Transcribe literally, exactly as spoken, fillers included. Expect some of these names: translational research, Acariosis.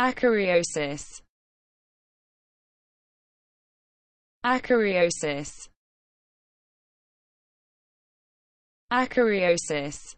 Acariosis. Acariosis. Acariosis.